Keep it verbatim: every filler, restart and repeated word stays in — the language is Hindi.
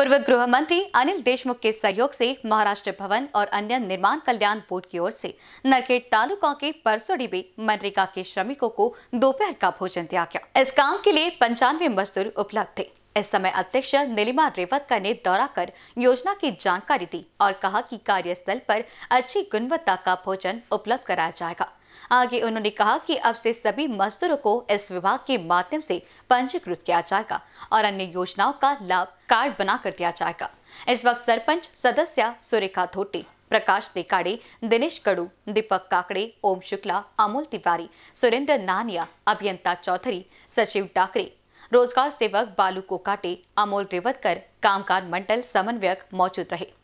पूर्व गृह मंत्री अनिल देशमुख के सहयोग से महाराष्ट्र भवन और अन्य निर्माण कल्याण बोर्ड की ओर से नरखेड़ तालुका के परसोड़ी में मनरेगा के श्रमिकों को दोपहर का भोजन दिया गया। इस काम के लिए पंचानवे मजदूर उपलब्ध थे। इस समय अध्यक्ष नीलिमा रेवतकर ने दौरा कर योजना की जानकारी दी और कहा कि कार्यस्थल पर अच्छी गुणवत्ता का भोजन उपलब्ध कराया जाएगा। आगे उन्होंने कहा कि अब से सभी मजदूरों को इस विभाग के माध्यम से पंजीकृत किया जाएगा और अन्य योजनाओं का लाभ कार्ड बना कर दिया जाएगा। इस वक्त सरपंच सदस्य सुरेखा धोटे, प्रकाश देकाडे, दिनेश कडू, दीपक काकड़े, ओम शुक्ला, अमोल तिवारी, सुरेंद्र नानिया, अभियंता चौधरी, सचिव डाकरे, रोजगार सेवक बालू कोकाटे, अमोल रेवतकर, कामगार मंडल समन्वयक मौजूद रहे।